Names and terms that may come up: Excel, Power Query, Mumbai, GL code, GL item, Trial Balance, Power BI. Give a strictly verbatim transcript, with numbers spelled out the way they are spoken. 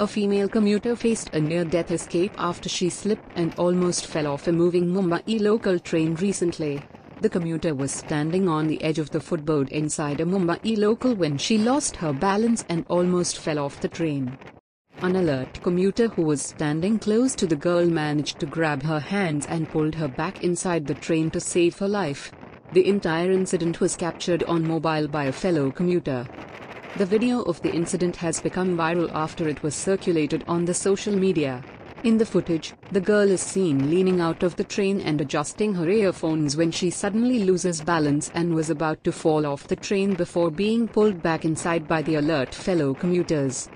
A female commuter faced a near-death escape after she slipped and almost fell off a moving Mumbai local train recently. The commuter was standing on the edge of the footboard inside a Mumbai local when she lost her balance and almost fell off the train. An alert commuter who was standing close to the girl managed to grab her hands and pulled her back inside the train to save her life. The entire incident was captured on mobile by a fellow commuter. The video of the incident has become viral after it was circulated on the social media. In the footage, the girl is seen leaning out of the train and adjusting her earphones when she suddenly loses balance and was about to fall off the train before being pulled back inside by the alert fellow commuters.